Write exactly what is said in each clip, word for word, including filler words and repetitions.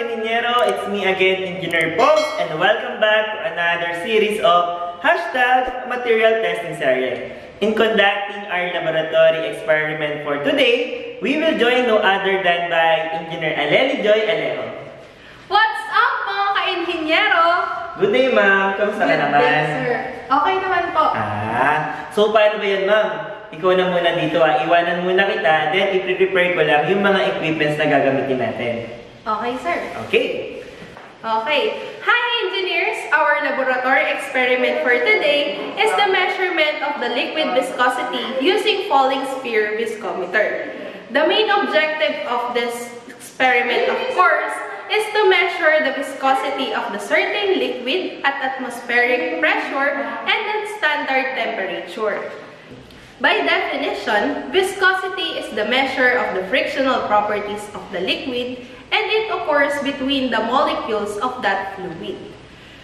Ingeniero, it's me again, Engineer Pogs, and welcome back to another series of Hashtag Material Testing Series. In conducting our laboratory experiment for today, we will join no other than by Engineer Aleli Joy Alejo. What's up mga ka-Ingeniero? Good day ma'am, kamusta ka naman? Good day sir, okay naman po. Ah, so paano ba yan ma'am? Ikaw na muna dito ah, iwanan muna kita, then i-prepare ko lang yung mga equipments na gagamitin natin. Okay, sir. Okay. Okay. Hi, engineers! Our laboratory experiment for today is the measurement of the liquid viscosity using falling sphere viscometer. The main objective of this experiment, of course, is to measure the viscosity of the certain liquid at atmospheric pressure and at standard temperature. By definition, viscosity is the measure of the frictional properties of the liquid and it occurs between the molecules of that fluid.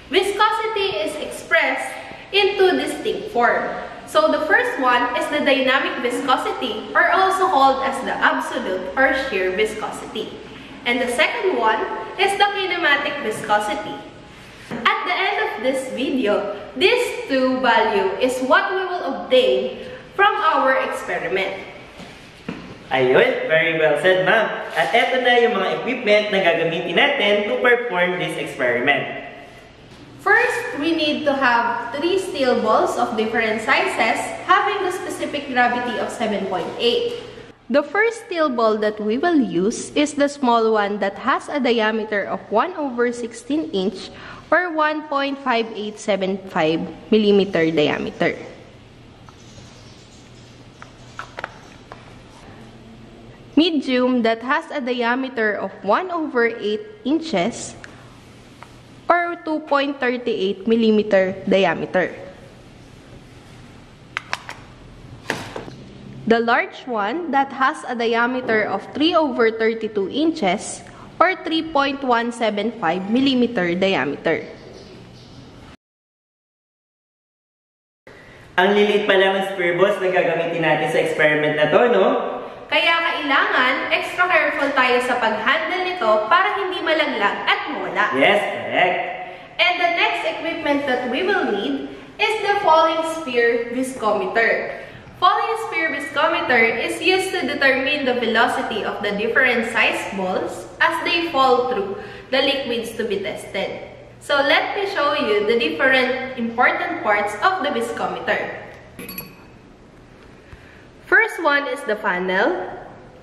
Viscosity is expressed in two distinct forms. So the first one is the dynamic viscosity or also called as the absolute or shear viscosity. And the second one is the kinematic viscosity. At the end of this video, this two value is what we will obtain from our experiment. Ayun, very well said ma'am. At eto na yung mga equipment na gagamitin natin to perform this experiment. First, we need to have three steel balls of different sizes having the specific gravity of seven point eight. The first steel ball that we will use is the small one that has a diameter of one over sixteen inch or one point five eight seven five millimeter diameter. Medium that has a diameter of one over eight inches or two point three eight millimeter diameter. The large one that has a diameter of three over thirty-two inches or three point one seven five millimeter diameter. Ang lilit pa lang ng sphere balls na gagamitin natin sa experiment na to, no? Kaya kailangan extra careful tayo sa pag-handle nito para hindi malaglag at mawala. Yes, correct. And the next equipment that we will need is the falling sphere viscometer. Falling sphere viscometer is used to determine the velocity of the different size balls as they fall through the liquids to be tested. So let me show you the different important parts of the viscometer. First one is the funnel,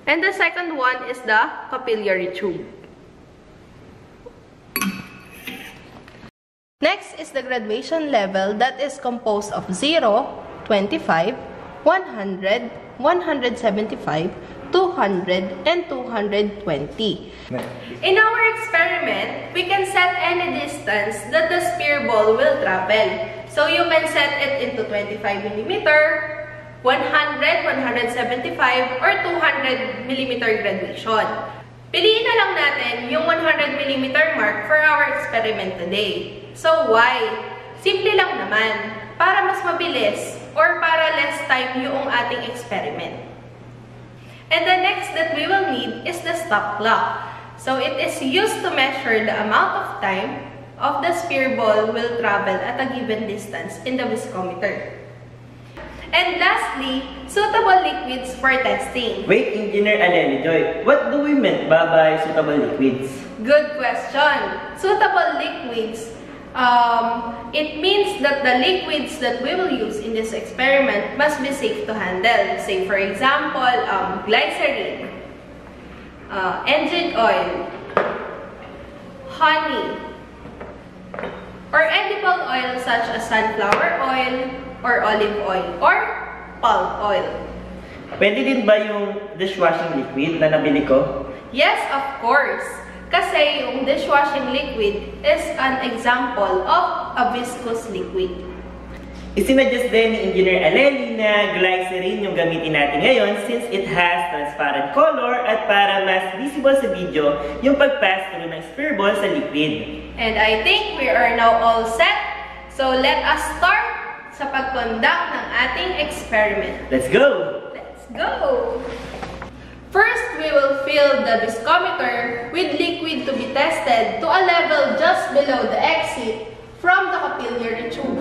and the second one is the capillary tube. Next is the graduation level that is composed of zero, twenty-five, one hundred, one seventy-five, two hundred, and two twenty. In our experiment, we can set any distance that the sphere ball will travel. So you can set it into twenty-five millimeters, one hundred, one seventy-five, or two hundred millimeter graduation. Piliin na lang natin yung one hundred millimeter mark for our experiment today. So why? Simple lang naman. Para mas mabilis or para less time yung ating experiment. And the next that we will need is the stop clock. So it is used to measure the amount of time of the sphere ball will travel at a given distance in the viscometer. And lastly, suitable liquids for testing. Wait, Engineer Aleli Joy, what do we mean by suitable liquids? Good question. Suitable liquids, um, it means that the liquids that we will use in this experiment must be safe to handle. Say, for example, um, glycerin, uh, engine oil, honey, or edible oil such as sunflower oil, or olive oil, or palm oil. Pwede din ba yung dishwashing liquid na nabili ko? Yes, of course. Kasi yung dishwashing liquid is an example of a viscous liquid. Isinuggest din ni Engineer Aleli na glycerin yung gamitin natin ngayon since it has transparent color at para mas visible sa video yung pag-pass through ng sphere ball sa liquid. And I think we are now all set. So let us start sa pag-conduct ng ating experiment. Let's go! Let's go! First, we will fill the viscometer with liquid to be tested shunted to a level just below the exit from the capillary tube.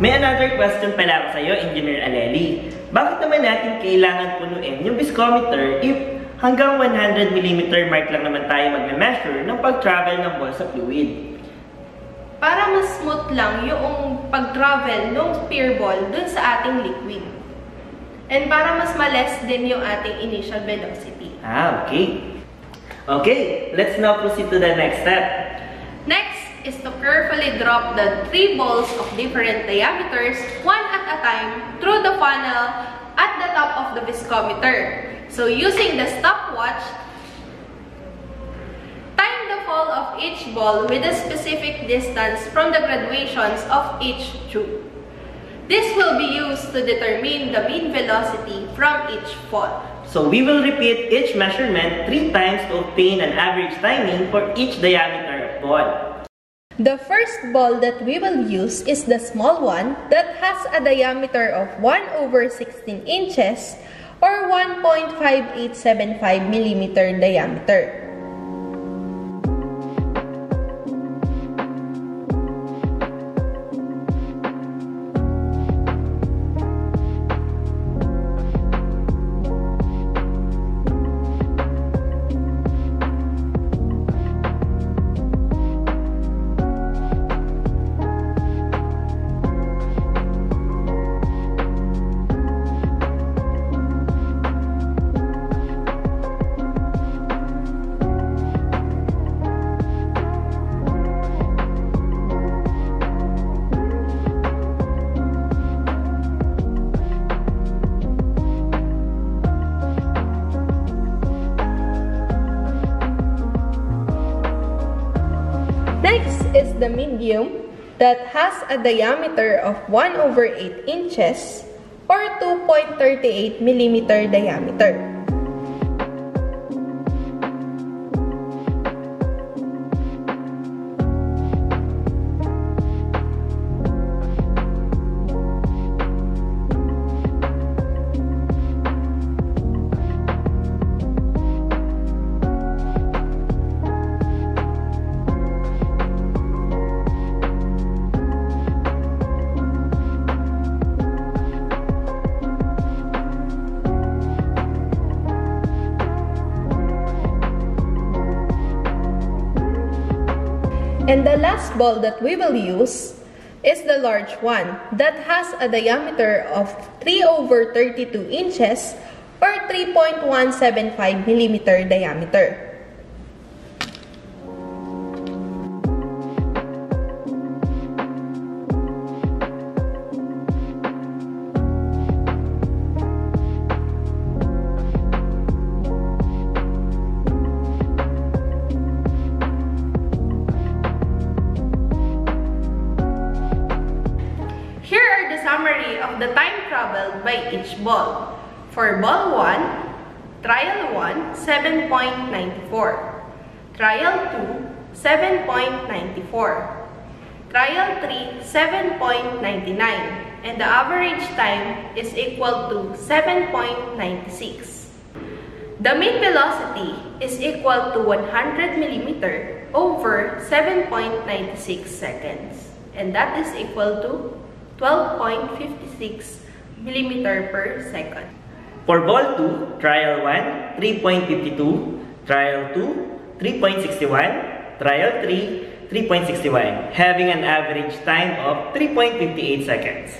May another question pala ako sa'yo, Engineer Aleli. Bakit naman natin kailangan punuin yung viscometer if hanggang one hundred millimeter mark lang naman tayo mag-measure ng pag-travel ng ball sa fluid? Para mas smooth lang yung pag-travel ng pier ball dun sa ating liquid. And para mas ma-less din yung ating initial velocity. Ah, okay. Okay, let's now proceed to the next step. Next is to carefully drop the three balls of different diameters, one at a time, through the funnel at the top of the viscometer. So using the stopwatch, time the fall of each ball with a specific distance from the graduations of each tube. This will be used to determine the mean velocity from each fall. So we will repeat each measurement three times to obtain an average timing for each diameter of ball. The first ball that we will use is the small one that has a diameter of one over sixteen inches or one point five eight seven five millimeter diameter. Next is the medium that has a diameter of one over eight inches or two point three eight millimeter diameter. And the last ball that we will use is the large one that has a diameter of three over thirty-two inches or three point one seven five millimeter diameter. Of the time traveled by each ball. For ball one, trial one, seven point nine four. Trial two, seven point nine four. Trial three, seven point nine nine. And the average time is equal to seven point nine six. The mean velocity is equal to one hundred millimeters over seven point nine six seconds. And that is equal to twelve point five six millimeters per second. For ball two, trial one, three point five two, trial two, three point six one, trial three, three point six one, having an average time of three point five eight seconds.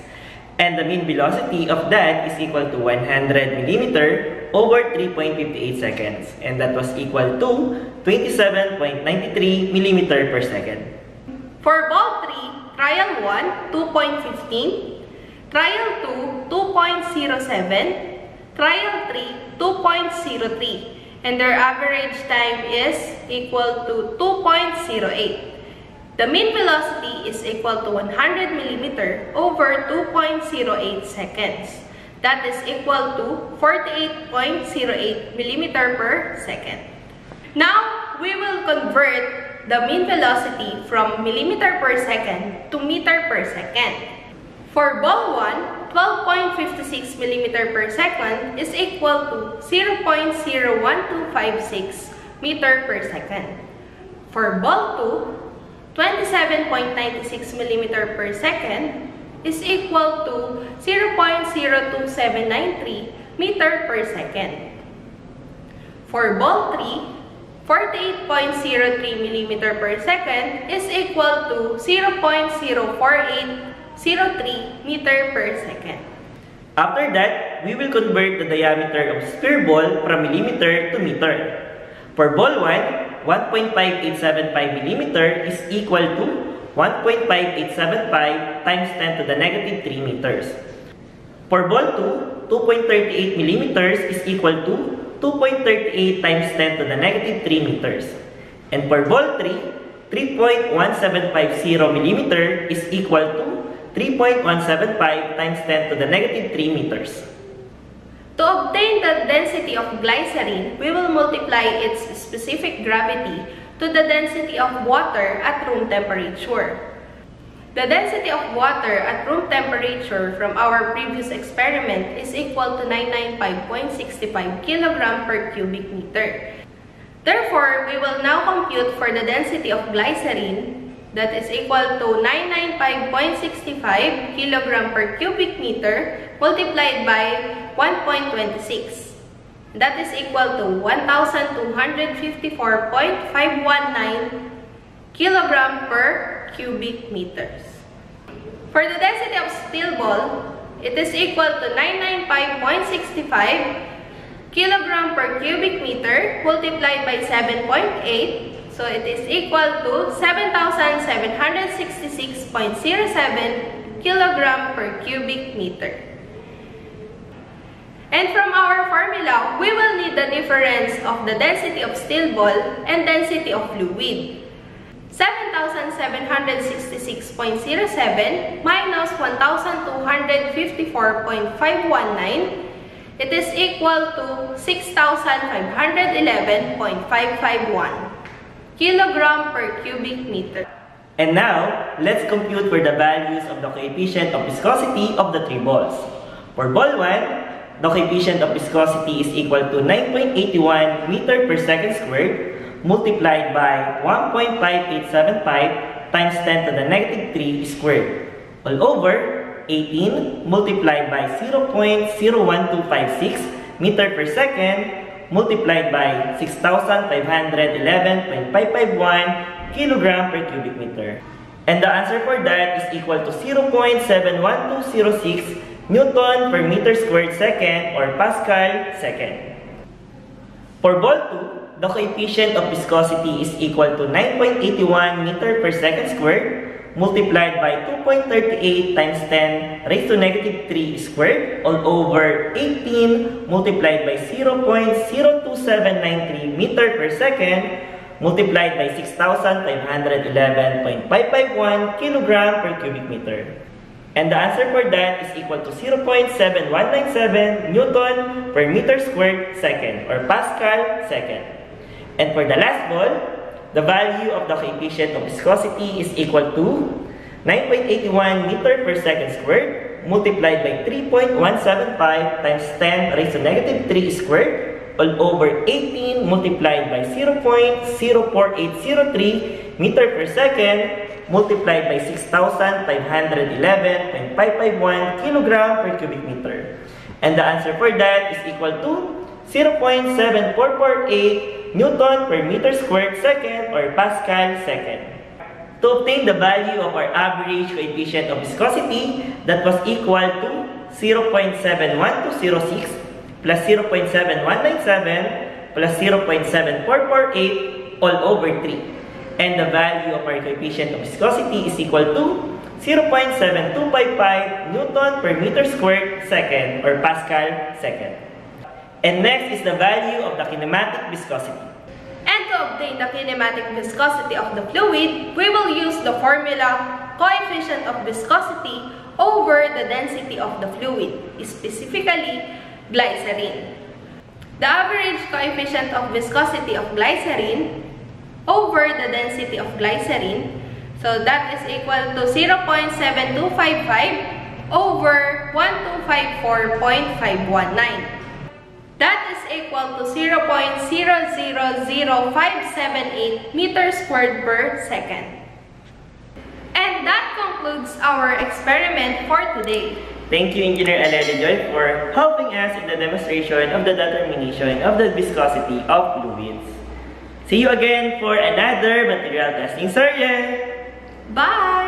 And the mean velocity of that is equal to one hundred millimeters over three point five eight seconds. And that was equal to twenty-seven point nine three millimeters per second. For ball three, trial one, two point one five, trial two, two point zero seven, trial three, two point zero three, and their average time is equal to two point zero eight. The mean velocity is equal to one hundred millimeters over two point zero eight seconds. That is equal to forty-eight point zero eight millimeters per second. Now, we will convert the mean velocity from millimeter per second to meter per second. For ball one, twelve point five six millimeters per second is equal to zero point zero one two five six meters per second. For ball two, twenty-seven point nine six millimeters per second is equal to zero point zero two seven nine three meters per second. For ball three, forty-eight point zero three millimeters per second is equal to zero point zero four eight zero three meters per second. After that, we will convert the diameter of sphere ball from millimeter to meter. For ball one, one point five eight seven five millimeters is equal to one point five eight seven five times ten to the negative three meters. For ball two, two point three eight millimeters is equal to two point three eight times ten to the negative three meters. And for ball three, three point one seven five zero millimeters is equal to three point one seven five times ten to the negative three meters. To obtain the density of glycerin, we will multiply its specific gravity to the density of water at room temperature. The density of water at room temperature from our previous experiment is equal to nine hundred ninety-five point six five kilograms per cubic meter. Therefore, we will now compute for the density of glycerin, that is equal to nine hundred ninety-five point six five kilograms per cubic meter multiplied by one point two six. That is equal to one thousand two hundred fifty-four point five one nine kilograms per cubic meters. For the density of steel ball, it is equal to nine hundred ninety-five point six five kilograms per cubic meter multiplied by seven point eight, so it is equal to seven thousand seven hundred sixty-six point zero seven kilograms per cubic meter. And from our formula, we will need the difference of the density of steel ball and density of fluid. seven thousand seven hundred sixty-six point zero seven minus one thousand two hundred fifty-four point five one nine, it is equal to six thousand five hundred eleven point five five one kilograms per cubic meter. And now, let's compute for the values of the coefficient of viscosity of the three balls. For ball one, the coefficient of viscosity is equal to nine point eight one meters per second squared multiplied by one point five eight seven five times ten to the negative three squared all over eighteen multiplied by zero point zero one two five six meters per second multiplied by six thousand five hundred eleven point five five one kilograms per cubic meter. And the answer for that is equal to zero point seven one two zero six newton per meter squared second or pascal second. For ball two, the coefficient of viscosity is equal to nine point eight one meters per second squared multiplied by two point three eight times ten raised to negative three squared all over eighteen multiplied by zero point zero two seven nine three meters per second multiplied by six thousand five hundred eleven point five five one kilograms per cubic meter. And the answer for that is equal to zero point seven one nine seven newton per meter squared second or pascal second. And for the last ball, the value of the coefficient of viscosity is equal to nine point eight one meters per second squared multiplied by three point one seven five times ten raised to negative three squared all over eighteen multiplied by zero point zero four eight zero three meters per second multiplied by six thousand five hundred eleven point five five one kilograms per cubic meter. And the answer for that is equal to zero point seven four four eight newton per meter squared second or pascal second. To obtain the value of our average coefficient of viscosity, that was equal to zero point seven one two zero six plus zero point seven one nine seven plus zero point seven four four eight all over three. And the value of our coefficient of viscosity is equal to zero point seven two five five newton per meter squared second or pascal second. And next is the value of the kinematic viscosity. And to obtain the kinematic viscosity of the fluid, we will use the formula coefficient of viscosity over the density of the fluid, specifically glycerin. The average coefficient of viscosity of glycerin over the density of glycerin, so that is equal to zero point seven two five five over one thousand two hundred fifty-four point five one nine. That is equal to zero point zero zero zero five seven eight meters squared per second. And that concludes our experiment for today. Thank you, Engineer Aleli Joy, for helping us in the demonstration of the determination of the viscosity of fluids. See you again for another material testing series. Bye!